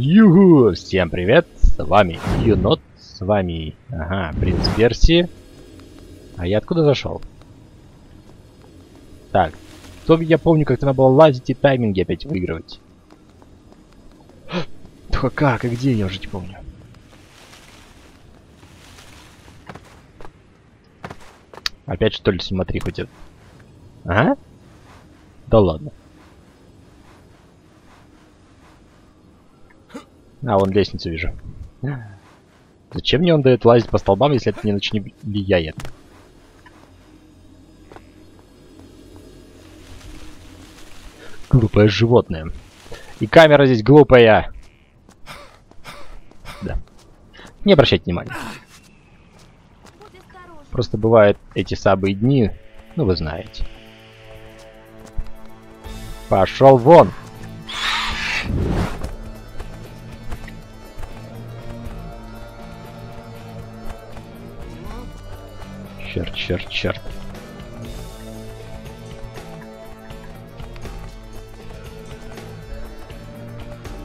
Юху! Всем привет! С вами Юнот, с вами, Принц Перси. А я откуда зашел? Так, то я помню, как-то надо было лазить и тайминги опять выигрывать. Только как и где, я уже не помню. Опять что ли, смотри, хоть это... Ага? Да ладно. А, вон лестницу вижу. Зачем мне он дает лазить по столбам, если это не очень влияет? Глупое животное. И камера здесь глупая. Да. Не обращайте внимания. Просто бывают эти самые дни, ну вы знаете. Пошел вон! Черт, черт, черт.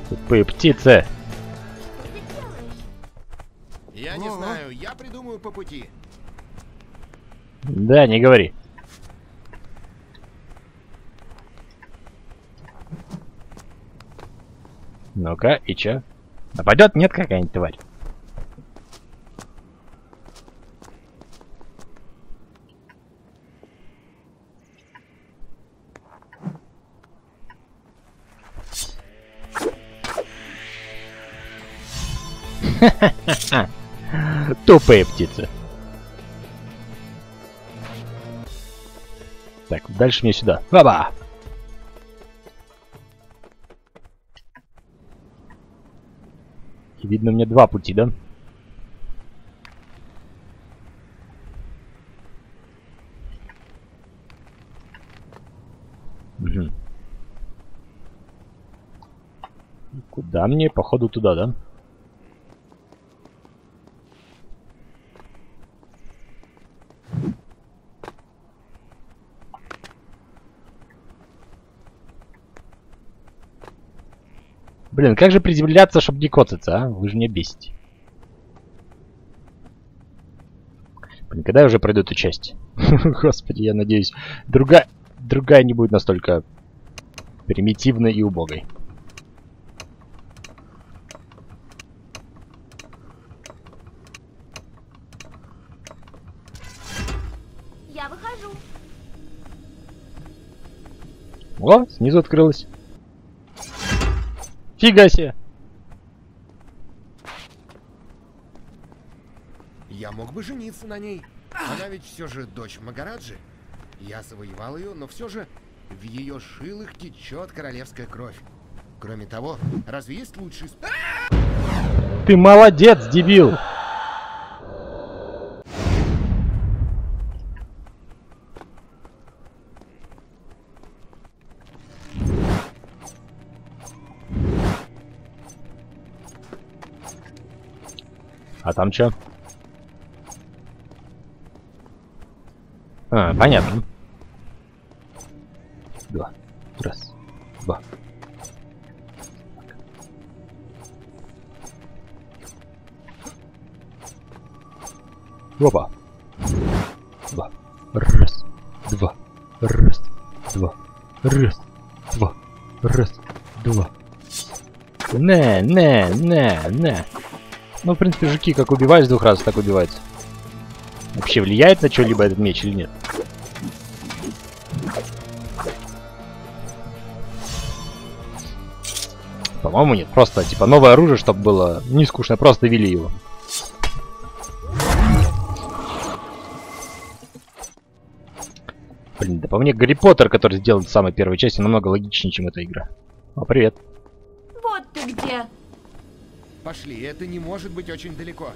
Тупые птицы. Я не знаю, я придумаю по пути. Да, не говори. Ну-ка, и чё? Нападет? Нет, какая-нибудь тварь. Тупые птицы. Так, дальше мне сюда. Баба! Видно, у меня два пути, да? Угу. Куда мне? Походу туда, да? Блин, как же приземляться, чтобы не коцаться, а? Вы же меня бесите. Блин, когда я уже пройду эту часть? Господи, я надеюсь, другая не будет настолько примитивной и убогой. Я выхожу. О, снизу открылось. Фига себе! Я мог бы жениться на ней. Она ведь все же дочь Магараджи. Я завоевал ее, но все же в ее шилах течет королевская кровь. Кроме того, разве есть лучший... Ты молодец, дебил! А там чё? А, понятно. Два. Раз. Два. Опа. Два. Раз. Два. Раз. Два. Раз. Два. Раз. Два. Не. Ну, в принципе, жуки как убивают с двух раз, так убиваются. Вообще влияет на что-либо этот меч или нет? По-моему, нет. Просто, типа, новое оружие, чтобы было не скучно. Просто вели его. Блин, да по мне Гарри Поттер, который сделан в самой первой части, намного логичнее, чем эта игра. О, привет. Вот ты где. Пошли, это не может быть очень далеко.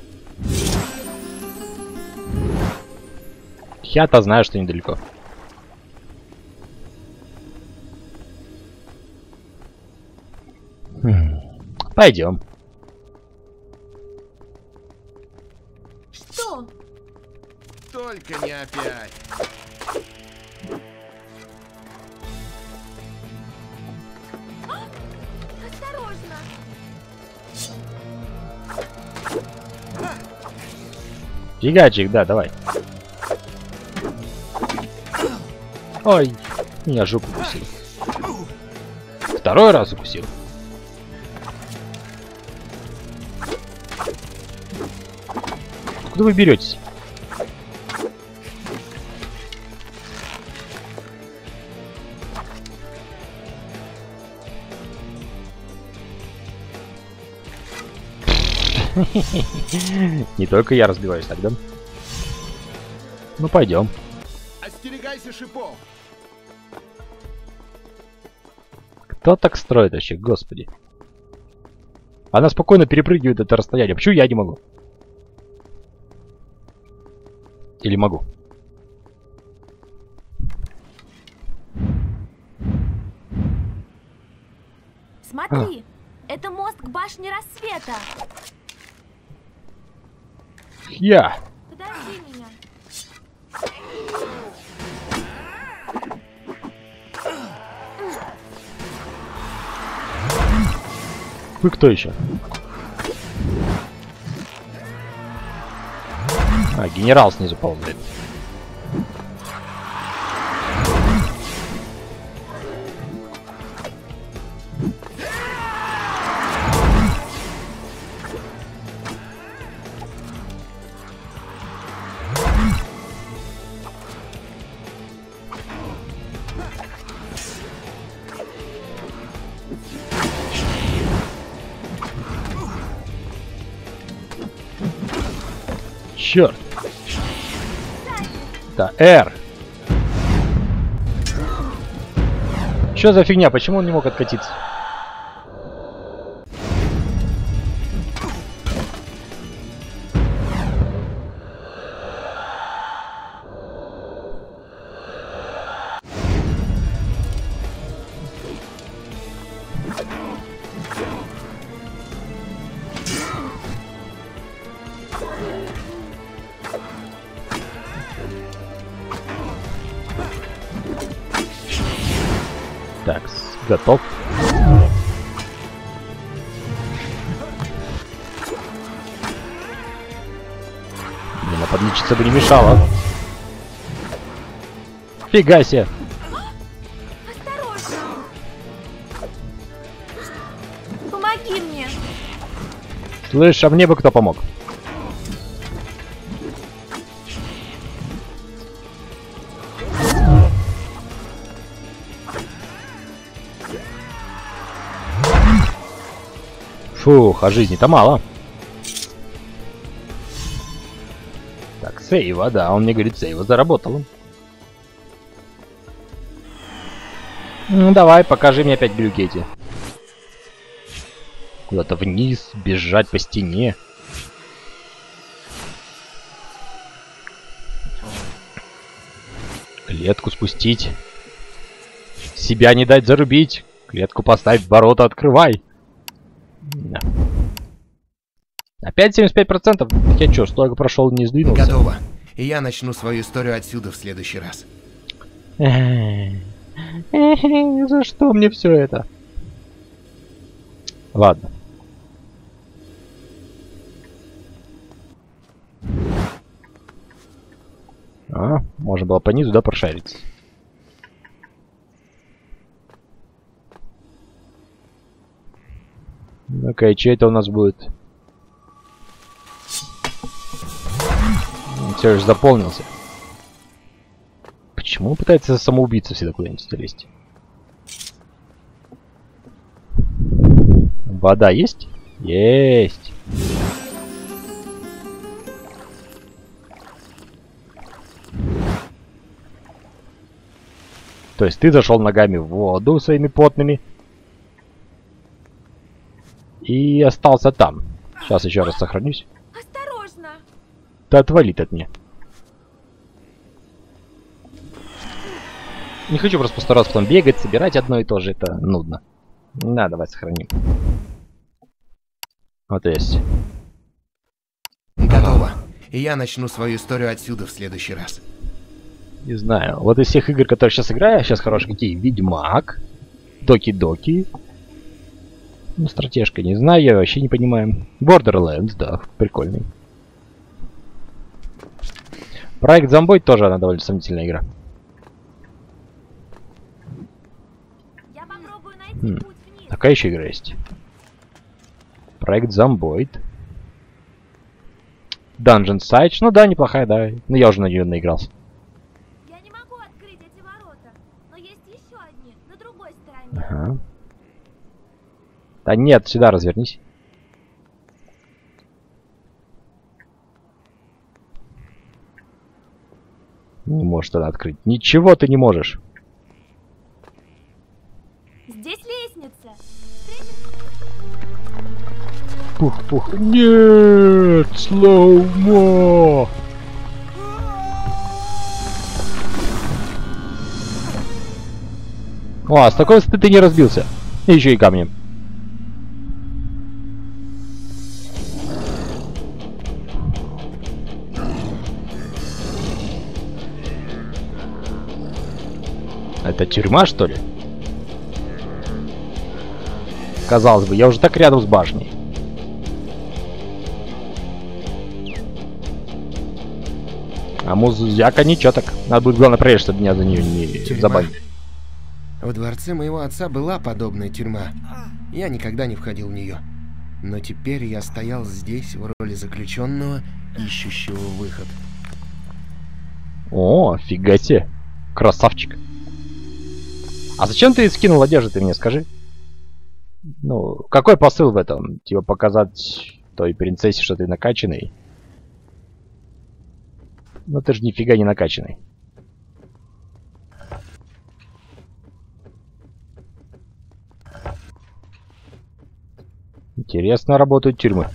Я-то знаю, что недалеко. Пойдем. Что? Только не опять. Осторожно. Фигачик, да, давай. Ой, меня жопу укусил. Второй раз укусил. Откуда вы беретесь? Не только я разбиваюсь тогда. Ну пойдем. Остерегайся шипов. Кто так строит вообще, господи? Она спокойно перепрыгивает это расстояние. Почему я не могу? Или могу? Смотри, это мост к башне рассвета. Я. Подожди меня. Вы кто еще? А, генерал снизу ползает. Черт. Да, Р. Что за фигня? Почему он не мог откатиться? Так, готов. Мне подлечиться бы не мешало. Фига себе. Осторожно. Помоги мне. Слышь, а мне бы кто помог? Фух, а жизни-то мало. Так, сейва, да, он мне говорит, сейва заработал. Ну давай, покажи мне опять брюки эти. Куда-то вниз, бежать по стене. Клетку спустить. Себя не дать зарубить. Клетку поставь, ворота открывай. Да. Опять 75%? Я чё, столько прошел, не сдвинулся? Готово. И я начну свою историю отсюда в следующий раз. За что мне все это? Ладно. А, можно было по низу, да, прошариться. Ну-ка, и че это у нас будет? Он все же заполнился. Почему он пытается самоубийца всегда куда-нибудь залезть? Вода есть? Есть. То есть ты зашел ногами в воду своими потными. И остался там. Сейчас еще раз сохранюсь. Осторожно. Да отвалит от меня. Не хочу просто постараться потом бегать, собирать одно и то же. Это нудно. На, давай сохраним. Вот есть. Готово. И я начну свою историю отсюда в следующий раз. Не знаю. Вот из всех игр, которые сейчас играю, сейчас хорошие какие? Ведьмак. Доки-доки. Ну, стратежка, не знаю, я вообще не понимаю. Borderlands, да, прикольный. Проект Zomboid тоже она довольно сомнительная игра. Я попробую найти путь вниз. Такая еще игра есть. Проект Zomboid. Dungeon Siege. Ну да, неплохая, да. Ну я уже на нее наигрался. Я не могу открыть эти ворота, но есть еще одни на другой стороне. Ага. Да нет, сюда развернись. Не можешь тогда открыть. Ничего ты не можешь. Здесь лестница. Пух-пух. Нет, слоумо. О, с такой высоты ты не разбился. И еще и камнем. Это тюрьма, что ли? Казалось бы, я уже так рядом с башней. А музыка ничего так. Надо будет, главное, проверить, чтобы меня за нее не забанили. В дворце моего отца была подобная тюрьма. Я никогда не входил в нее. Но теперь я стоял здесь в роли заключенного, ищущего выход. О, фига себе. Красавчик. А зачем ты скинул одежду, ты мне скажи? Ну, какой посыл в этом? Типа показать той принцессе, что ты накачанный? Ну ты же нифига не накачанный. Интересно работают тюрьмы.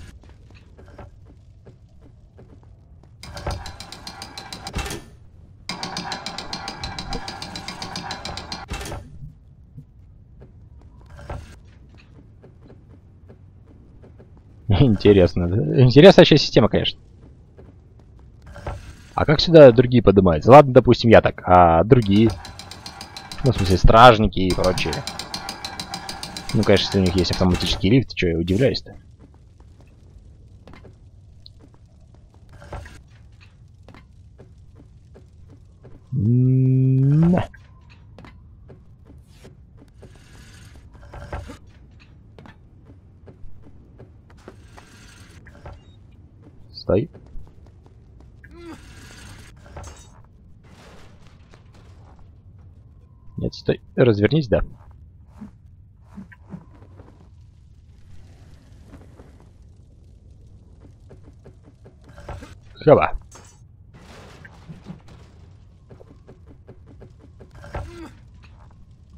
Интересно. Интересная вообще система, конечно. А как сюда другие поднимаются? Ладно, допустим, я так, а другие? Ну, в смысле, стражники и прочие. Ну, конечно, если у них есть автоматический лифт, что я удивляюсь-то? Стой. Нет, стой. Развернись, да. Хаба.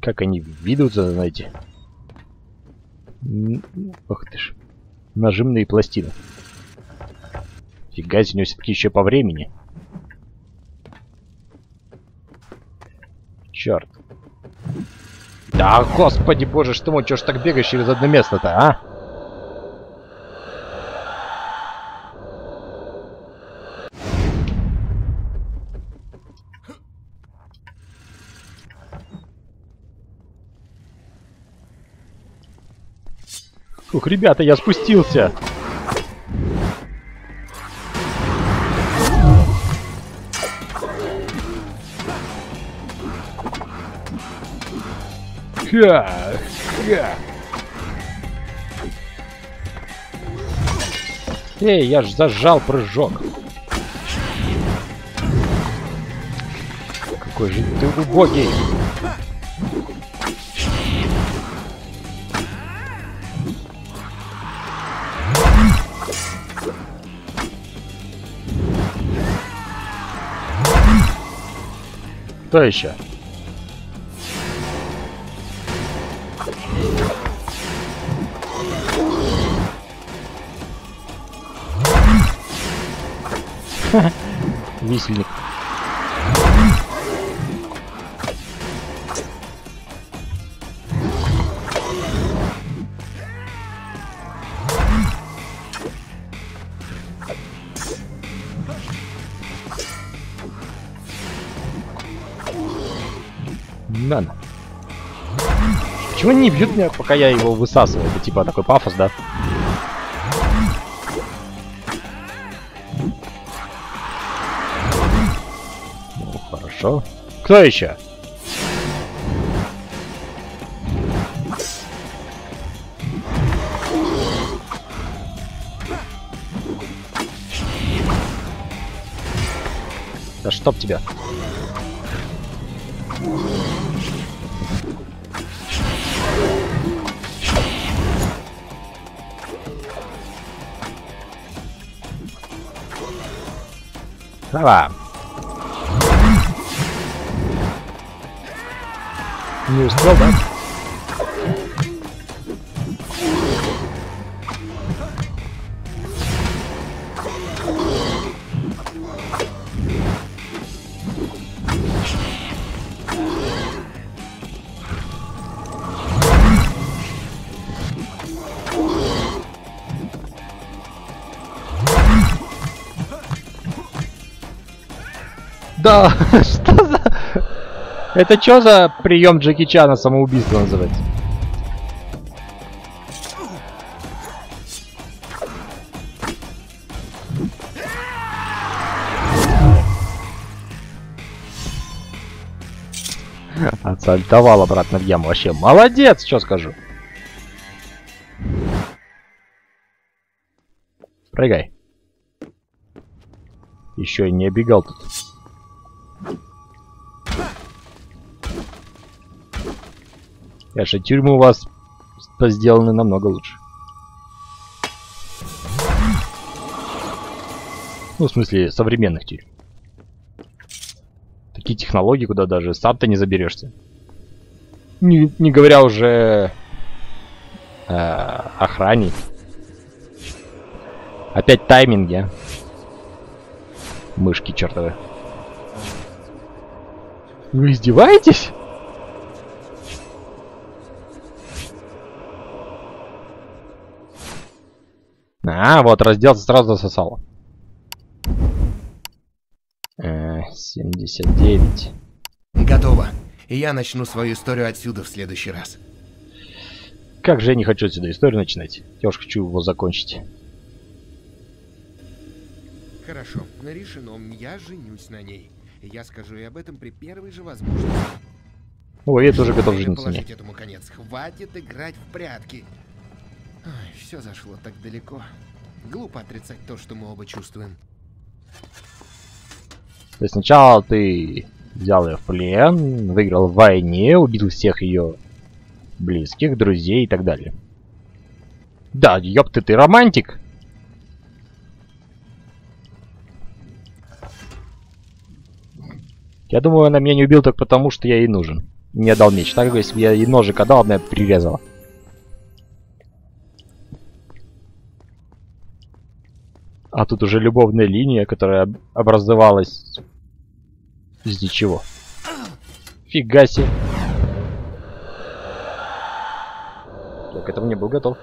Как они ведутся, знаете. Ох ты ж. Нажимные пластины. Фига, у него все-таки еще по времени. Черт. Да, господи боже, что мы, чё ж так бегаешь через одно место-то, а? Ух, ребята, я спустился. Эй, я ж зажал прыжок. Какой же ты убогий. Кто еще? Висельник. Ладно. Почему не бьют меня, пока я его высасываю? Это типа такой пафос, да? Хорошо. Кто еще? Да чтоб тебя. Давай. Не успел, да? Да, что за... Это что за прием Джеки Чана самоубийство называется? Отсальтовал обратно в яму. Вообще молодец, что скажу. Прыгай. Еще и не оббегал тут. Конечно, тюрьмы у вас сделаны намного лучше. Ну, в смысле, современных тюрьм. Такие технологии, куда даже сам-то не заберешься. Не говоря уже охране. Опять тайминги, а? Мышки чертовы. Вы издеваетесь? А, вот, разделся, сразу засосало. 79. Готово. И я начну свою историю отсюда в следующий раз. Как же я не хочу отсюда историю начинать. Я уж хочу его закончить. Хорошо, решено. Я женюсь на ней. Я скажу и об этом при первой же возможности. Ой, я тоже готов жениться. Этому конец. Хватит играть в прятки. Ой, все зашло так далеко. Глупо отрицать то, что мы оба чувствуем. То есть сначала ты взял ее в плен, выиграл в войне, убил всех ее близких, друзей и так далее. Да, ёпты, ты романтик! Я думаю, она меня не убила только потому, что я ей нужен. Не отдал меч. Так как если бы я ей ножик отдал, она меня прирезала. А тут уже любовная линия, которая образовалась из ничего. Фига себе. Я к этому не был готов.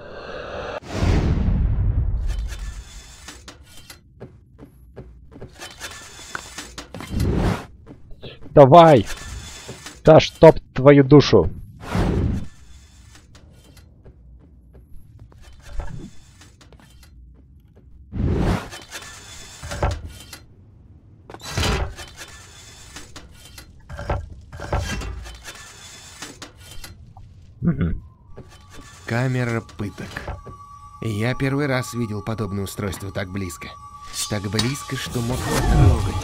Давай! Да чтоб твою душу! Камера пыток. Я первый раз видел подобное устройство так близко. Так близко, что мог потрогать.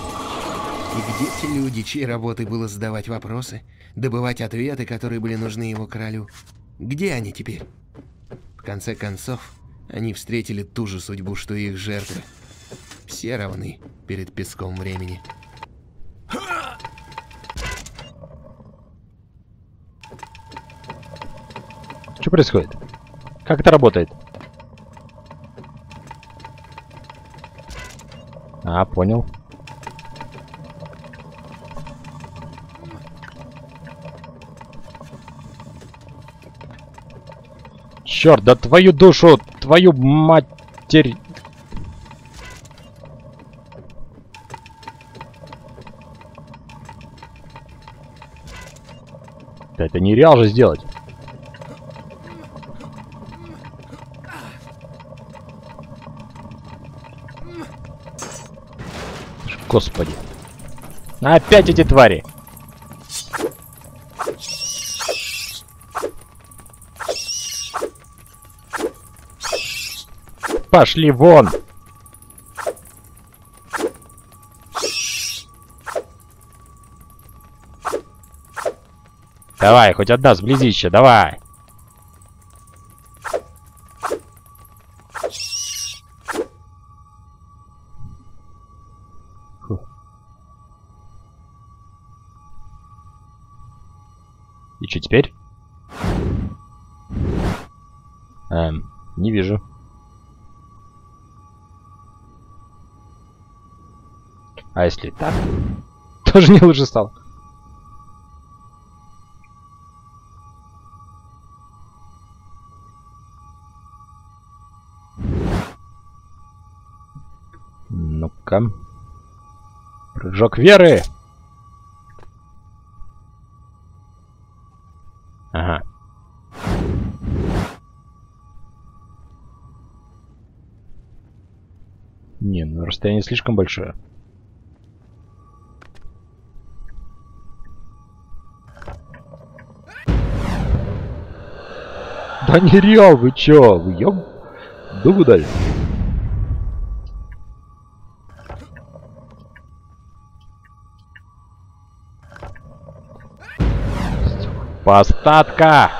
И где те люди, чьей работой было задавать вопросы, добывать ответы, которые были нужны его королю? Где они теперь? В конце концов, они встретили ту же судьбу, что и их жертвы. Все равны перед песком времени. Что происходит? Как это работает? А, понял. Черт, да твою душу, твою матерь. Да это нереально же сделать. Господи. Опять эти твари. Пошли вон. Давай, хоть одна сблизища, давай. И что теперь? Не вижу. А если так? Тоже не лучше стало. Ну-ка. Прыжок веры! Ага. Не, ну расстояние слишком большое. Да не реал, вы чё, вы ёб... Дугу дали. Остатка.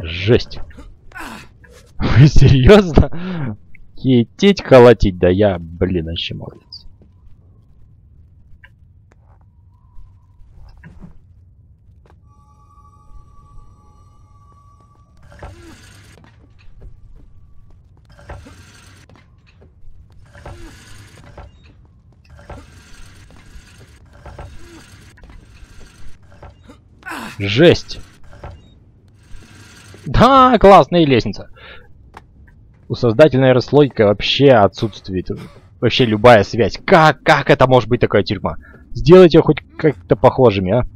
Жесть. Вы серьезно? Хитить, колотить, да я, блин, вообще молодец. Жесть. Да, классная лестница. У создательной расслойки вообще отсутствует вообще любая связь. Как это может быть такая тюрьма? Сделайте ее хоть как-то похожими, а?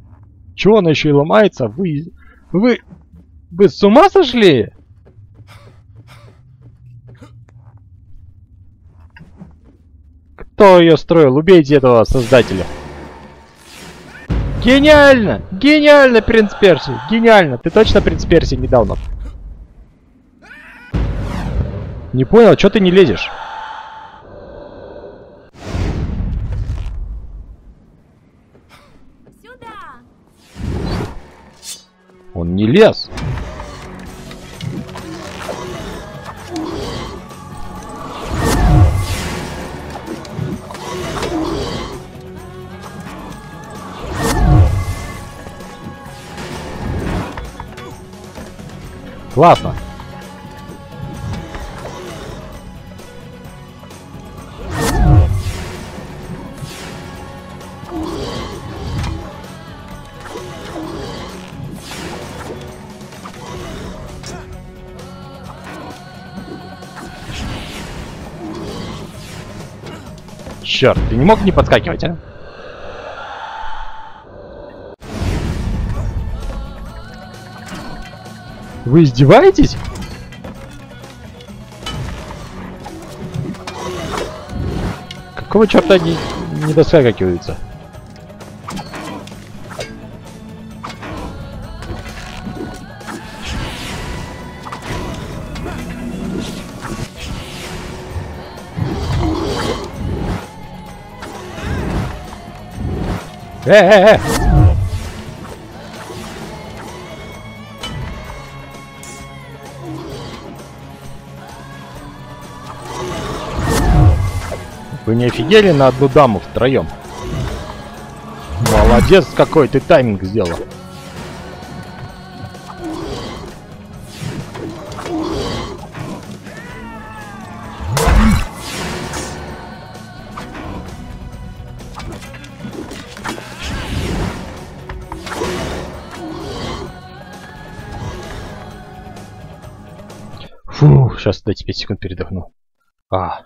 Чего она еще и ломается? Вы с ума сошли? Кто ее строил? Убейте этого создателя. Гениально! Гениально, принц Перси! Гениально! Ты точно принц Перси недавно? Не понял, что ты не лезешь? Сюда. Он не лез. Классно. Черт, ты не мог не подскакивать, а? Вы издеваетесь? Какого черта они не доскакиваются? Вы не офигели на одну даму втроем? Молодец, какой ты тайминг сделал. Фу, сейчас дайте 5 секунд передохну. А.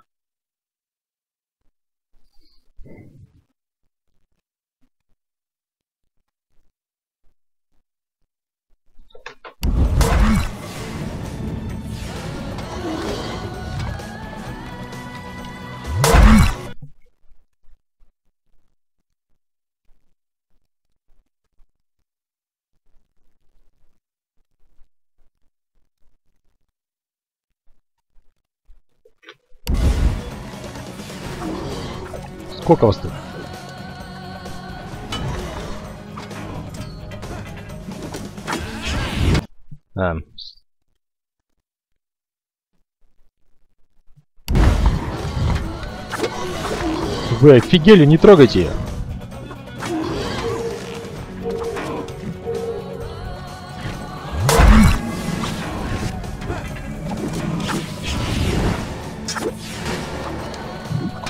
Сколько вас тут? Вы офигели, не трогайте ее.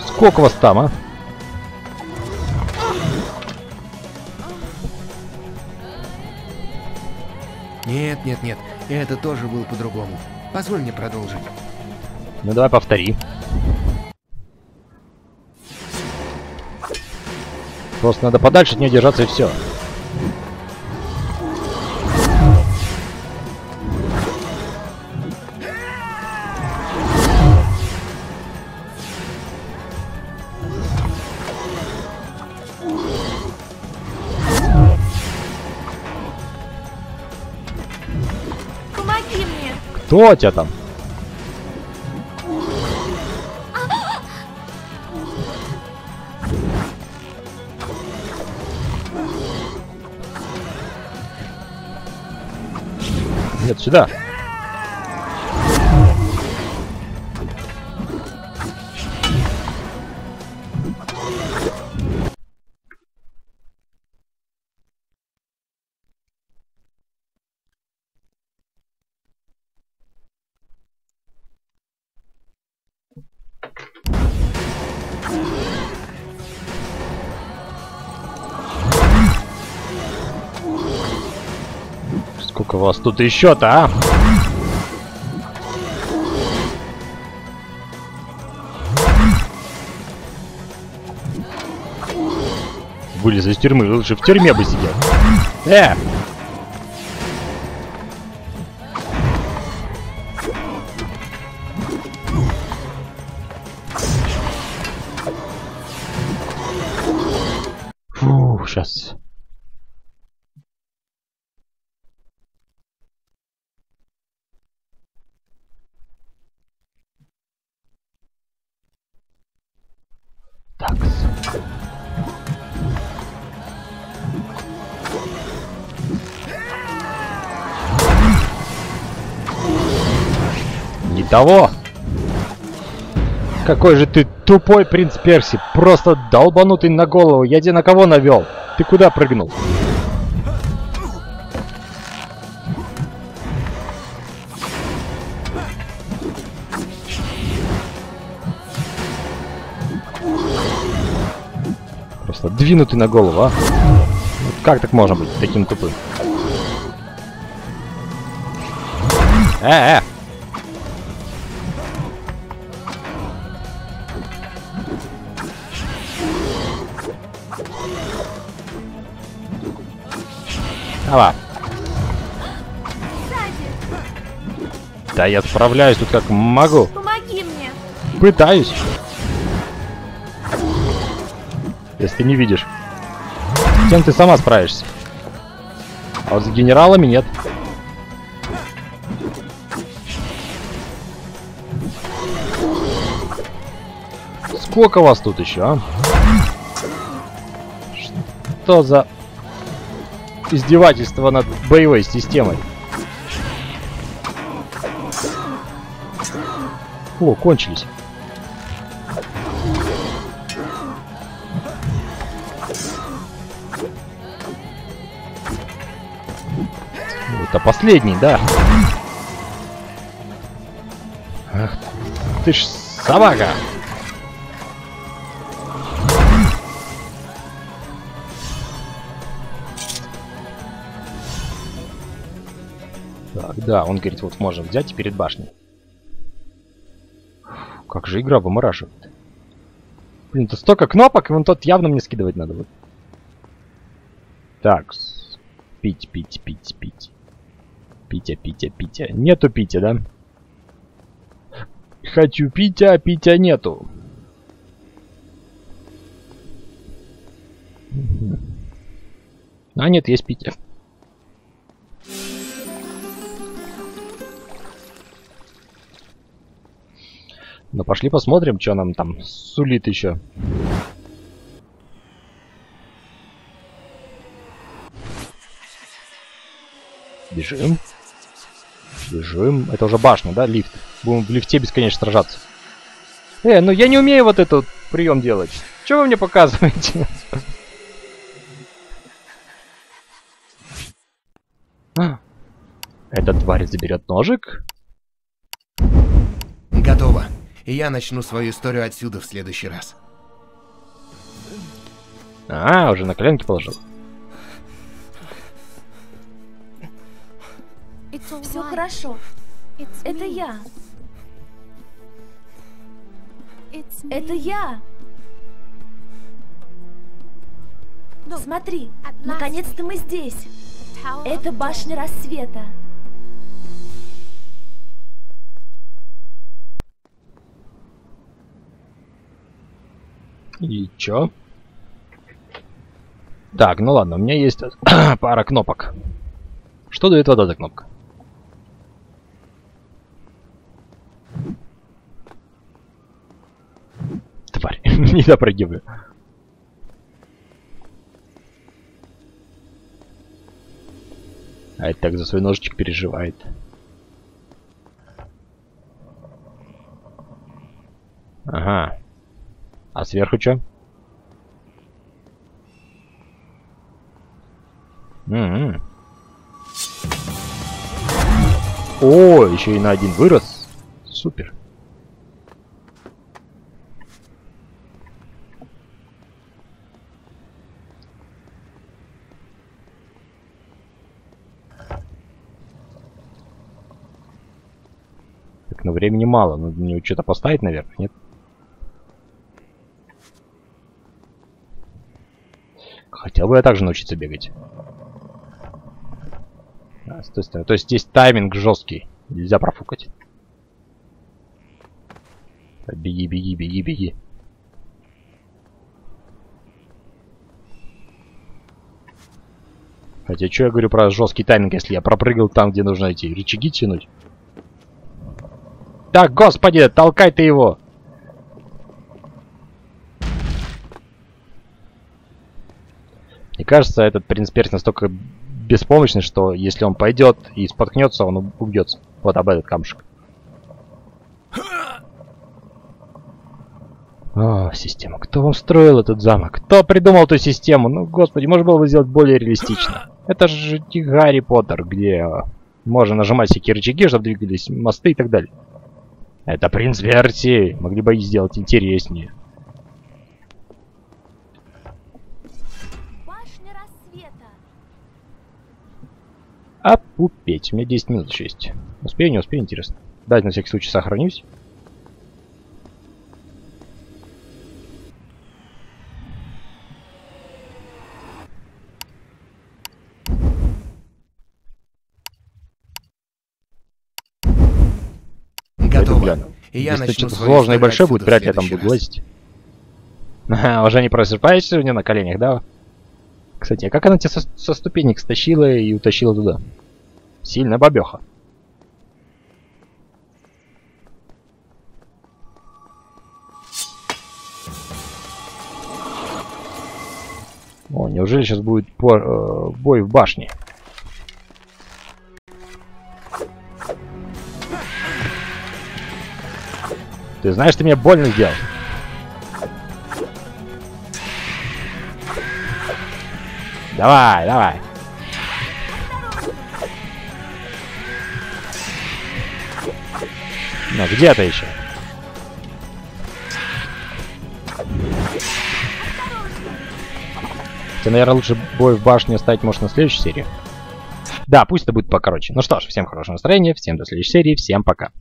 Сколько вас там, а? Нет, нет, нет. Это тоже было по-другому. Позволь мне продолжить. Ну давай повтори. Просто надо подальше от нее держаться и все. Кто у тебя там? Нет, сюда. Сколько вас тут еще-то, а? Вылез из тюрьмы, лучше в тюрьме бы сидел. Фу, сейчас. Не того. Какой же ты тупой, принц Перси. Просто долбанутый на голову. Я тебя на кого навел? Ты куда прыгнул? Двинутый на голову, а? Как так можно быть таким тупым? Давай. Да я справляюсь тут как могу. Помоги мне. Пытаюсь. Если ты не видишь. С тем ты сама справишься. А вот с генералами нет. Сколько вас тут еще, а? Что за издевательство над боевой системой? О, кончились. Это последний, да? Ах, ты ж собака! Так, да, он говорит, вот можно взять и перед башней. Как же игра вымораживает. Блин, тут столько кнопок, и вон тот явно мне скидывать надо. Вот. Так. Пить. Питя. Нету питя, да? Хочу питя, а питя нету. А нет, есть питя. Ну пошли посмотрим, что нам там сулит еще. Бежим. Это уже башня, да? Лифт. Будем в лифте бесконечно сражаться. Ну я не умею вот этот прием делать. Че вы мне показываете? Эта тварь заберет ножик. Готово. И я начну свою историю отсюда в следующий раз. А, уже на коленки положил. Все хорошо. Это я. Это я. Смотри, наконец-то мы здесь. Это башня рассвета. И чё? Так, ну ладно, у меня есть пара кнопок. Что дает вот эта кнопка? Тварь, не допрыгиваю. А это так за свой ножичек переживает. Ага. А сверху что? О, еще и на один вырос. Супер. Так, но времени мало. Надо мне что-то поставить, наверное, нет? Хотел бы я также научиться бегать. А, с той стороны. То есть здесь тайминг жесткий. Нельзя профукать. Беги. Хотя, что я говорю про жесткий тайминг, если я пропрыгал там, где нужно идти? Рычаги тянуть? Так, господи, толкай ты его! Мне кажется, этот принц Перси настолько беспомощный, что если он пойдет и споткнется, он убьется. Вот об этот камушек. О, система. Кто вам строил этот замок? Кто придумал эту систему? Ну, господи, можно было бы сделать более реалистично. Это же Гарри Поттер, где можно нажимать всякие рычаги, чтобы двигались мосты и так далее. Это принц Перси. Могли бы и сделать интереснее. Опупеть. У меня 10 минут еще есть. Успею, не успею, интересно. Давайте на всякий случай сохранюсь. Готово. И я начну сложно и большой будет, вряд ли я там буду лазить. Уже не просыпаешься у меня на коленях, да? Кстати, а как она тебя со ступенек стащила и утащила туда? Сильно бабеха. О, неужели сейчас будет бой в башне? Ты знаешь, ты мне больно сделал. Давай. Ну, где-то еще. Ты, наверное, лучше бой в башне оставить, может, на следующей серии. Да, пусть это будет покороче. Ну что ж, всем хорошего настроения, всем до следующей серии, всем пока.